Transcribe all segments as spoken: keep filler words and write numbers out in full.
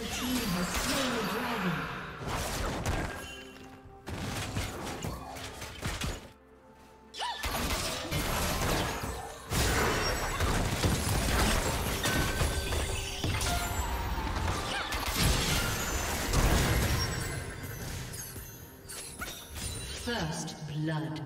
Red team has slain the dragon. First blood.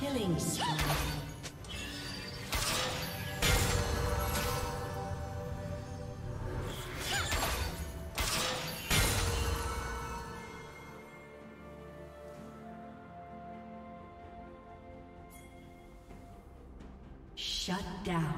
Killing spree. Shut down.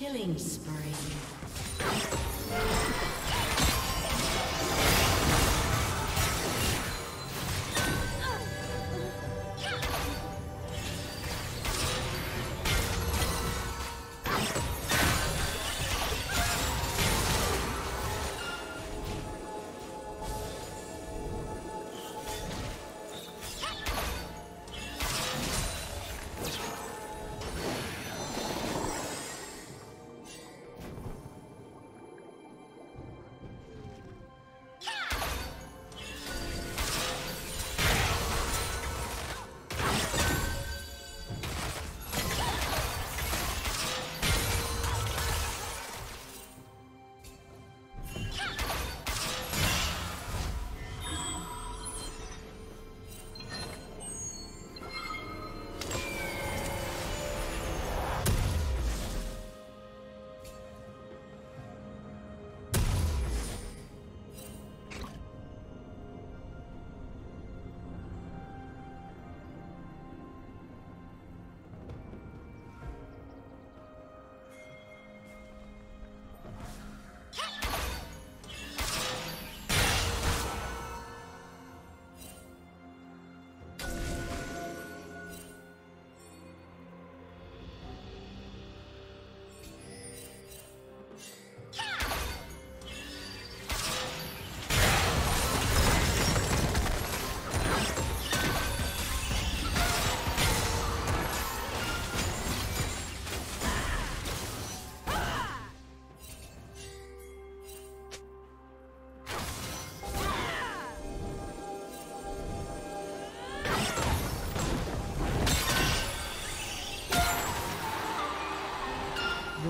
Killing spree.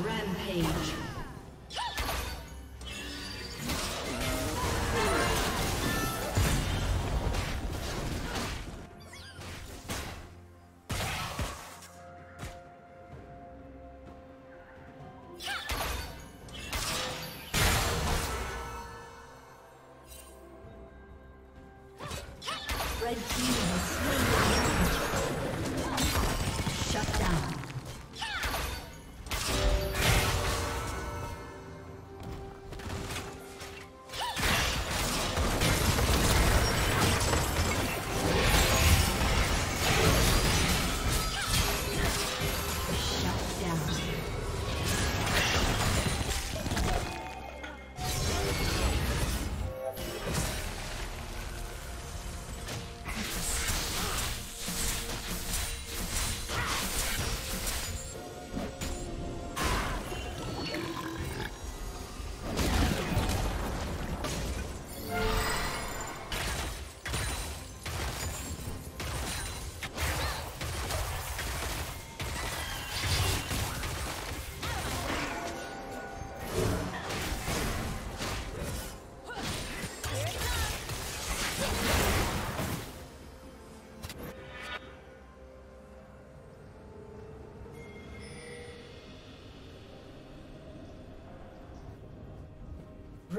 Rampage.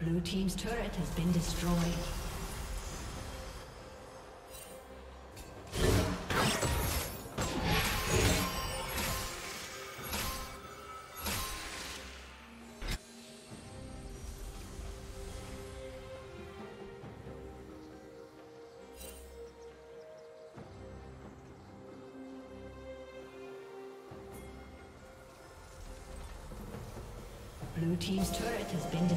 Blue team's turret has been destroyed. Blue team's turret has been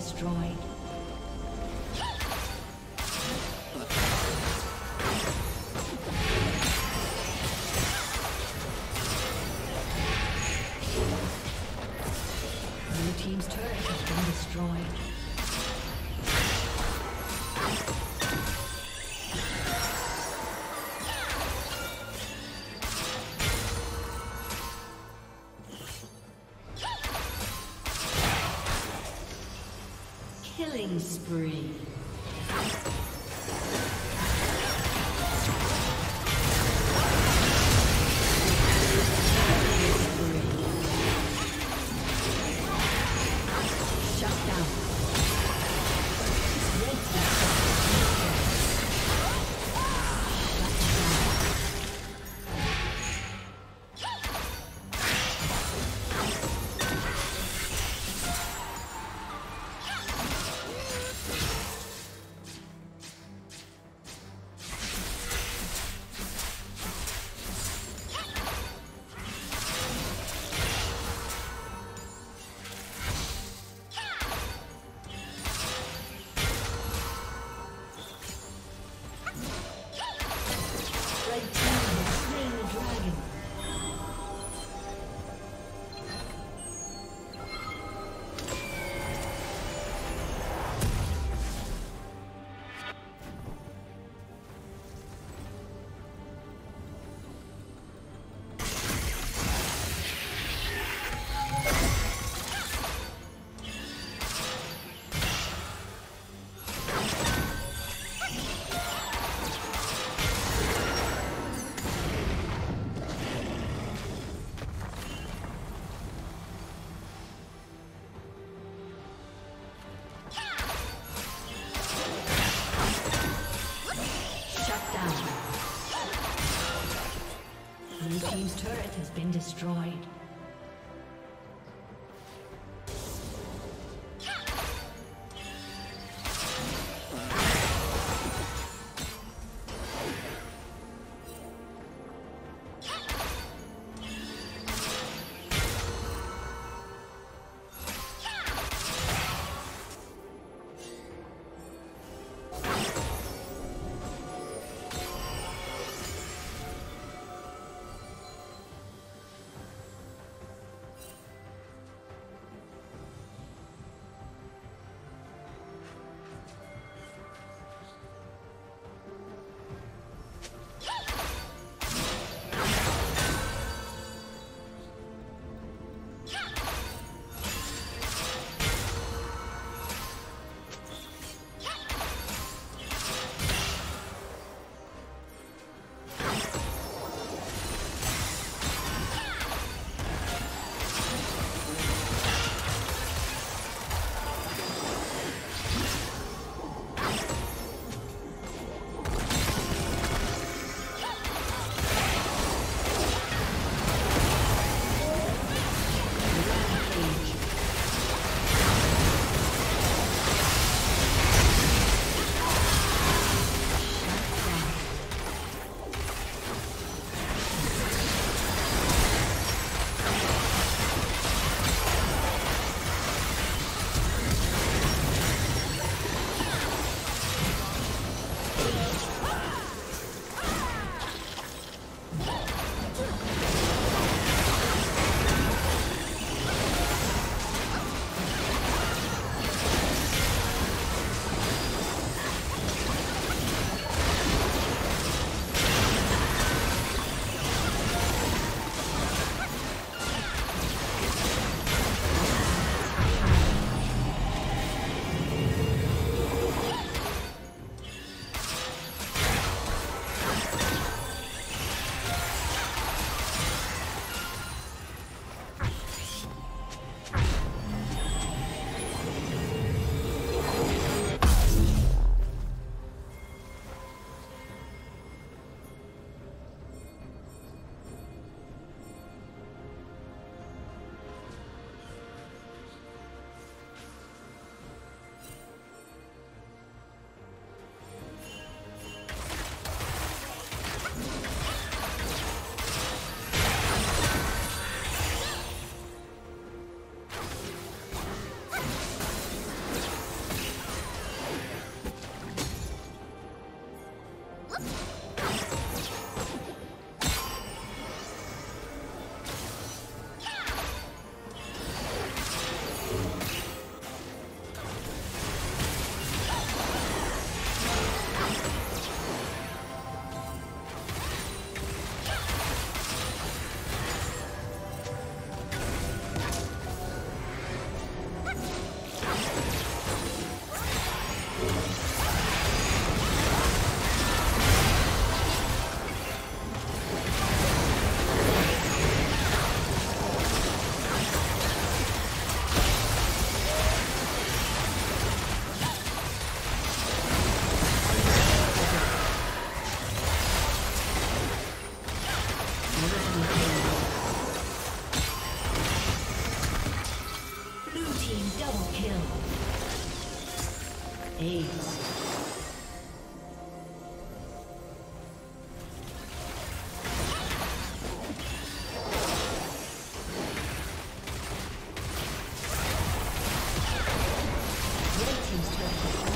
destroyed. Killing spree. Destroyed. Ace. Red team's turret.